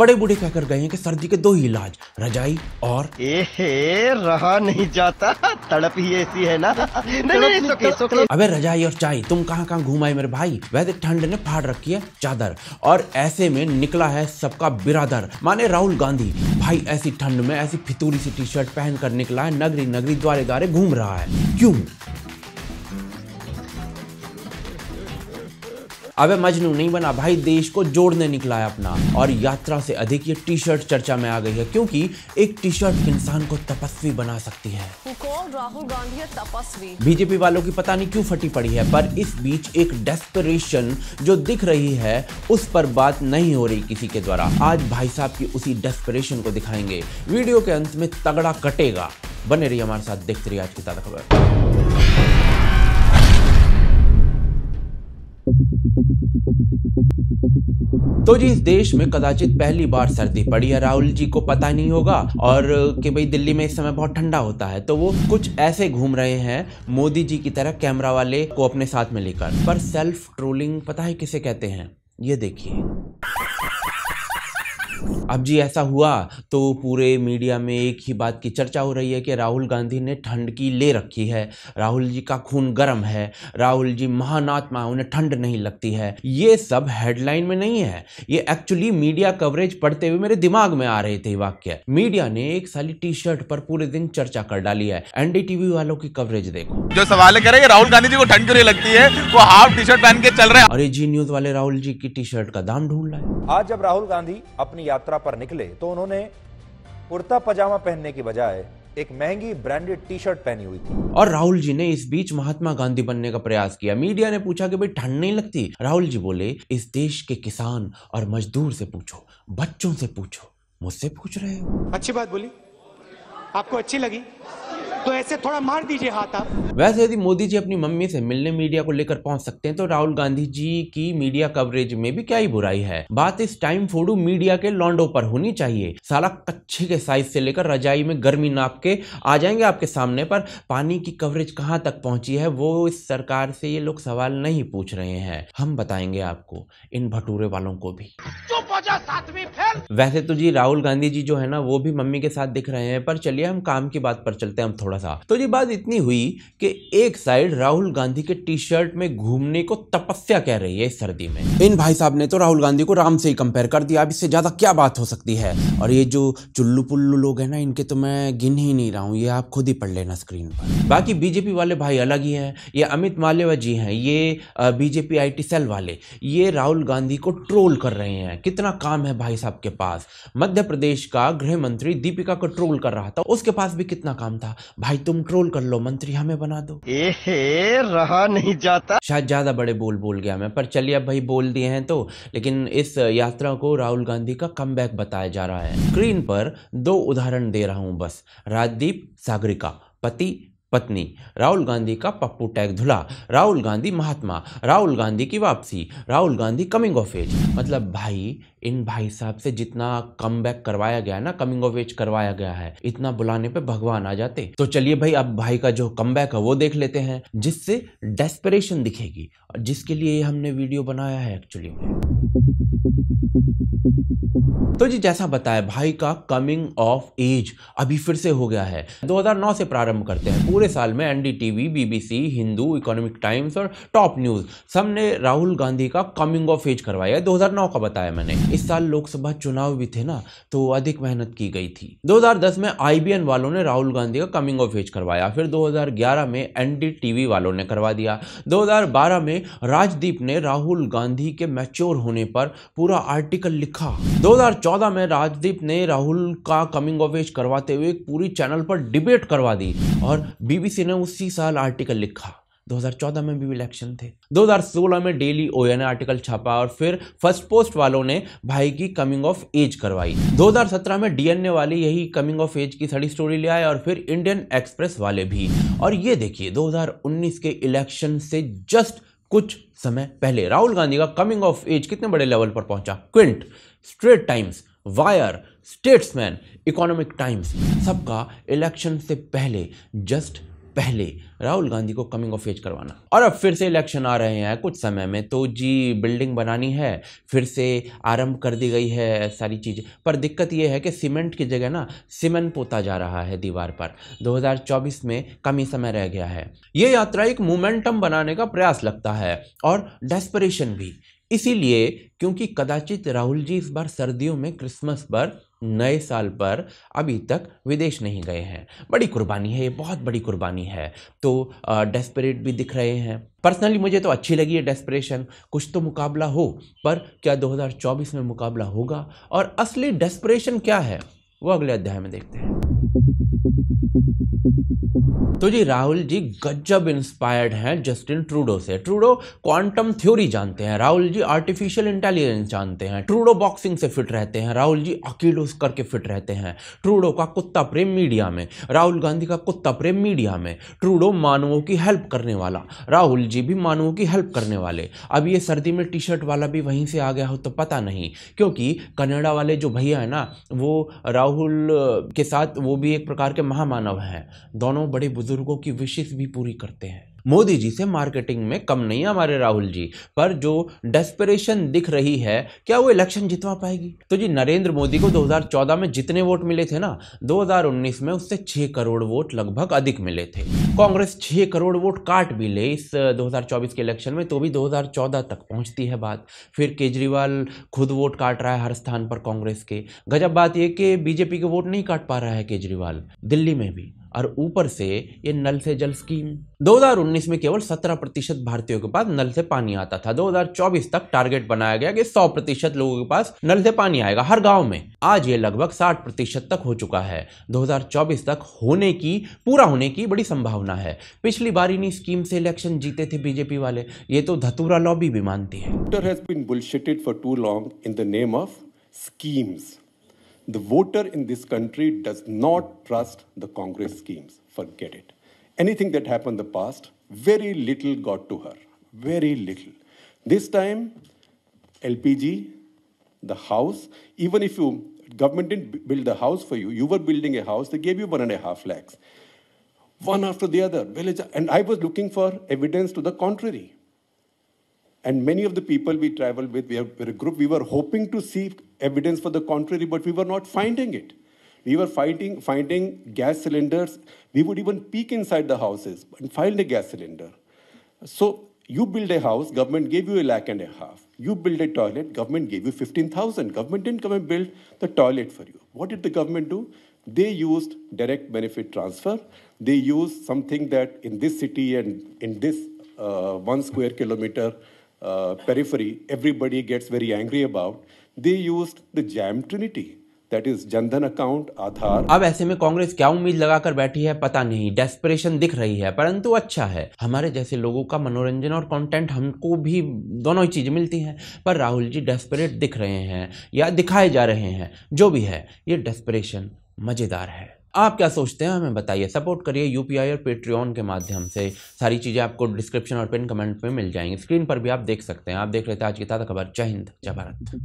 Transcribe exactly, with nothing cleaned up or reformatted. बड़े बूढ़े कहकर गए हैं कि सर्दी के दो ही इलाज, रजाई और एहे, रहा नहीं जाता, तड़प ही ऐसी है ना। नहीं, नहीं, नहीं, सोके, सोके। अबे रजाई और चाय तुम कहाँ कहाँ घूमाए मेरे भाई। वैसे ठंड ने फाड़ रखी है चादर और ऐसे में निकला है सबका बिरादर माने राहुल गांधी भाई। ऐसी ठंड में ऐसी फितूरी सी टी शर्ट पहन कर निकला है, नगरी नगरी द्वारे द्वारे घूम रहा है। क्यों? अबे मजनू नहीं बना भाई, देश को जोड़ने निकला है अपना। और यात्रा से अधिक ये टी शर्ट चर्चा में आ गई है क्योंकि एक टी शर्ट इंसान को तपस्वी बना सकती है। राहुल गांधी है तपस्वी। बीजेपी वालों की पता नहीं क्यों फटी पड़ी है, पर इस बीच एक डेस्परेशन जो दिख रही है उस पर बात नहीं हो रही किसी के द्वारा। आज भाई साहब की उसी डेस्परेशन को दिखाएंगे, वीडियो के अंत में तगड़ा कटेगा। बने रहिए हमारे साथ, देखते रहिए आज की ताजा खबर। तो जी, इस देश में कदाचित पहली बार सर्दी पड़ी है। राहुल जी को पता नहीं होगा और कि भाई दिल्ली में इस समय बहुत ठंडा होता है, तो वो कुछ ऐसे घूम रहे हैं मोदी जी की तरह कैमरा वाले को अपने साथ में लेकर। पर सेल्फ ट्रोलिंग पता है किसे कहते हैं, ये देखिए। अब जी ऐसा हुआ तो पूरे मीडिया में एक ही बात की चर्चा हो रही है कि राहुल गांधी ने ठंड की ले रखी है, राहुल जी का खून गर्म है, राहुल जी महान आत्मा है, उन्हें ठंड नहीं लगती है। ये सब हेडलाइन में नहीं है, ये एक्चुअली मीडिया कवरेज पढ़ते हुए मेरे दिमाग में आ रहे थे वाक्य। मीडिया ने एक साली टी शर्ट पर पूरे दिन चर्चा कर डाली है। एनडीटीवी वालों की कवरेज देखो, जो सवाल कर रहे हैं राहुल गांधी जी को ठंड क्यों नहीं लगती है, वो हाफ टी शर्ट पहन के चल रहे हैं। और जी न्यूज वाले राहुल जी की टी शर्ट का दाम ढूंढ रहे हैं। आज जब राहुल गांधी अपनी यात्रा पर निकले तो उन्होंने कुर्ता पजामा पहनने की बजाय एक महंगी ब्रांडेड टी शर्ट पहनी हुई थी। और राहुल जी ने इस बीच महात्मा गांधी बनने का प्रयास किया। मीडिया ने पूछा कि भाई ठंड नहीं लगती? राहुल जी बोले, इस देश के किसान और मजदूर से पूछो, बच्चों से पूछो, मुझसे पूछ रहे हो। अच्छी बात बोली, आपको अच्छी लगी तो ऐसे थोड़ा मार दीजिए हाथ आप। वैसे यदि मोदी जी अपनी मम्मी से मिलने मीडिया को लेकर पहुंच सकते हैं तो राहुल गांधी जी की मीडिया कवरेज में भी क्या ही बुराई है। बात इस टाइम फोड़ू मीडिया के लौंडों पर होनी चाहिए। साला कच्छी के साइज से लेकर रजाई में गर्मी नाप के आ जाएंगे आपके सामने, पर पानी की कवरेज कहाँ तक पहुंची है वो इस सरकार से ये लोग सवाल नहीं पूछ रहे हैं। हम बताएंगे आपको इन भटूरे वालों को भी। वैसे तो जी राहुल गांधी जी जो है ना वो भी मम्मी के साथ दिख रहे हैं, पर चलिए हम काम की बात पर चलते हैं हम थोड़ा सा। तो जी बात इतनी हुई कि एक साइड राहुल गांधी के टी शर्ट में घूमने को तपस्या कह रही है इस सर्दी में। इन भाई साहब ने तो राहुल गांधी को राम से ही कंपेयर कर दिया, अब इससे ज्यादा क्या बात हो सकती है। और ये जो चुल्लू पुल्लू लोग हैं ना, इनके तो मैं गिन ही नहीं रहा हूँ, ये आप खुद ही पढ़ लेना स्क्रीन पर। बाकी बीजेपी वाले भाई अलग ही हैं। ये अमित मालविया जी हैं, ये बीजेपी आई टी सेल वाले, ये राहुल गांधी को ट्रोल कर रहे हैं। कितना काम है भाई साहब के पास। मध्य प्रदेश का गृह मंत्री दीपिका को ट्रोल कर रहा था, उसके पास भी कितना काम था। भाई तुम ट्रोल कर लो, मंत्री हमें बना दो। एहे, रहा नहीं जाता। शायद ज्यादा बड़े बोल बोल गया मैं, पर चलिए अब भाई बोल दिए हैं तो। लेकिन इस यात्रा को राहुल गांधी का कमबैक बताया जा रहा है। स्क्रीन पर दो उदाहरण दे रहा हूं बस, राजदीप सागरिका पति पत्नी, राहुल गांधी का पप्पू टैग धुला, राहुल गांधी महात्मा, राहुल गांधी की वापसी, Rahul Gandhi coming of age. मतलब भाई इन भाई साहब से जितना कमबैक करवाया गया है ना, कमिंग ऑफ एज करवाया गया है, इतना बुलाने पे भगवान आ जाते। तो चलिए भाई अब भाई का जो कमबैक है वो देख लेते हैं, जिससे डेस्परेशन दिखेगी और जिसके लिए हमने वीडियो बनाया है एक्चुअली में। तो जी जैसा बताया भाई का कमिंग ऑफ एज अभी फिर से हो गया है। दो हज़ार नौ से प्रारंभ करते हैं। पूरे साल में NDTV, BBC, Hindu, Economic Times और टॉप न्यूज सबने राहुल गांधी का कमिंग ऑफ एज करवाया है। दो हज़ार नौ का बताया मैंने। इस साल लोकसभा चुनाव भी थे ना, तो अधिक मेहनत की गई थी। दो हज़ार दस में आईबीएन वालों ने राहुल गांधी का कमिंग ऑफ एज करवाया, फिर दो हज़ार ग्यारह में एनडीटीवी वालों ने करवा दिया, दो हज़ार बारह में राजदीप ने राहुल गांधी के मैच्योर होने पर पूरा आर्टिकल लिखा, दो हज़ार चौदह में राजदीप ने राहुल का कमिंग ऑफ एज करवाते हुए पूरी चैनल पर डिबेट करवा दी और बीबीसी ने उसी साल आर्टिकल लिखा। दो हज़ार चौदह में भी इलेक्शन थे। दो हज़ार सोलह में डेली ओया ने आर्टिकल छापा और फिर फर्स्ट पोस्ट वालों ने भाई की कमिंग ऑफ एज करवाई। दो हज़ार सत्रह में डीएनए वाले यही कमिंग ऑफ एज की सड़ी स्टोरी ले आए और फिर इंडियन एक्सप्रेस वाले भी। और ये देखिए दो हज़ार उन्नीस के इलेक्शन से जस्ट कुछ समय पहले राहुल गांधी का कमिंग ऑफ एज कितने बड़े लेवल पर पहुंचा। Quint, straight Times, Wire, Statesman, Economic Times सबका इलेक्शन से पहले जस्ट पहले राहुल गांधी को कमिंग ऑफ एज करवाना। और अब फिर से इलेक्शन आ रहे हैं कुछ समय में, तो जी बिल्डिंग बनानी है, फिर से आरंभ कर दी गई है सारी चीज़ें। पर दिक्कत यह है कि सीमेंट की जगह ना सीमेंट पोता जा रहा है दीवार पर। दो हज़ार चौबीस में कम ही समय रह गया है। ये यात्रा एक मोमेंटम बनाने का प्रयास लगता है और डेस्परेशन भी, इसीलिए क्योंकि कदाचित राहुल जी इस बार सर्दियों में क्रिसमस पर, नए साल पर अभी तक विदेश नहीं गए हैं। बड़ी कुर्बानी है, ये बहुत बड़ी कुर्बानी है। तो डेस्परेट भी दिख रहे हैं। पर्सनली मुझे तो अच्छी लगी है डेस्परेशन, कुछ तो मुकाबला हो। पर क्या दो हज़ार चौबीस में मुकाबला होगा और असली डेस्परेशन क्या है वो अगले अध्याय में देखते हैं। तो जी राहुल जी गजब इंस्पायर्ड हैं जस्टिन ट्रूडो से। ट्रूडो क्वांटम थ्योरी जानते हैं, राहुल जी आर्टिफिशियल इंटेलिजेंस जानते हैं। ट्रूडो बॉक्सिंग से फिट रहते हैं, राहुल जी अकीडोस करके फिट रहते हैं। ट्रूडो का कुत्ता प्रेम मीडिया में, राहुल गांधी का कुत्ता प्रेम मीडिया में। ट्रूडो मानवों की हेल्प करने वाला, राहुल जी भी मानवों की हेल्प करने वाले। अब ये सर्दी में टी शर्ट वाला भी वहीं से आ गया हो तो पता नहीं, क्योंकि कनाडा वाले जो भैया है ना वो राहुल के साथ, वो भी एक प्रकार के महामानव हैं। दोनों बड़े बुजुर्गों की विशेष भी पूरी करते हैं। मोदी जी से मार्केटिंग में कम नहीं हमारे राहुल जी। पर जो डेस्परेशन दिख रही है, क्या वो इलेक्शन जितवा पाएगी? तो जी नरेंद्र मोदी को दो हज़ार चौदह में जितने वोट मिले थे ना, दो हज़ार उन्नीस में उससे छह करोड़ वोट लगभग अधिक मिले थे। कांग्रेस छह करोड़ वोट काट भी ले इस दो हज़ार चौबीस के इलेक्शन में तो भी दो हज़ार चौदह तक पहुंचती है बात। फिर केजरीवाल खुद वोट काट रहा है हर स्थान पर कांग्रेस के। गजब बात यह कि बीजेपी के वोट नहीं काट पा रहा है केजरीवाल, दिल्ली में भी। और ऊपर से ये नल से जल स्कीम, दो हज़ार उन्नीस में केवल सत्रह प्रतिशत भारतीयों के पास नल से पानी आता था। दो हज़ार चौबीस तक टारगेट बनाया गया कि सौ प्रतिशत लोगों के पास नल से पानी आएगा हर गांव में। आज ये लगभग साठ प्रतिशत तक हो चुका है। दो हज़ार चौबीस तक होने की, पूरा होने की बड़ी संभावना है। पिछली बार इन्हीं स्कीम से इलेक्शन जीते थे बीजेपी वाले। ये तो धतूरा लॉबी भी मानती है। The voter in this country does not trust the Congress schemes. Forget it. Anything that happened in the past, very little got to her. Very little. This time, L P G, the house, even if you, government didn't build a house for you, you were building a house, they gave you one and a half lakhs. One after the other. And I was looking for evidence to the contrary. And many of the people we travel with, we were a group, we were hoping to see evidence for the contrary, but we were not finding it. We were finding, finding gas cylinders. We would even peek inside the houses and find a gas cylinder. So you build a house, government gave you a lakh and a half. You build a toilet, government gave you fifteen thousand. Government didn't come and build the toilet for you. What did the government do? They used direct benefit transfer. They used something that in this city and in this uh, one square kilometer, Uh, periphery, everybody gets very angry about. They used the jam trinity. That is Jandhan account, Aadhaar. अब ऐसे में कांग्रेस क्या उम्मीद लगाकर बैठी है पता नहीं। डेस्परेशन दिख रही है, परंतु अच्छा है, हमारे जैसे लोगों का मनोरंजन और कंटेंट, हमको भी दोनों ही चीजें मिलती हैं। पर राहुल जी डेस्परेट दिख रहे हैं या दिखाए जा रहे हैं, जो भी है ये डेस्परेशन मजेदार है। आप क्या सोचते हैं हमें बताइए। सपोर्ट करिए यूपीआई और पेट्रियन के माध्यम से। सारी चीज़ें आपको डिस्क्रिप्शन और पिन कमेंट में मिल जाएंगी, स्क्रीन पर भी आप देख सकते हैं। आप देख रहे थे आज की ताज़ा खबर। जय हिंद, जय भारत।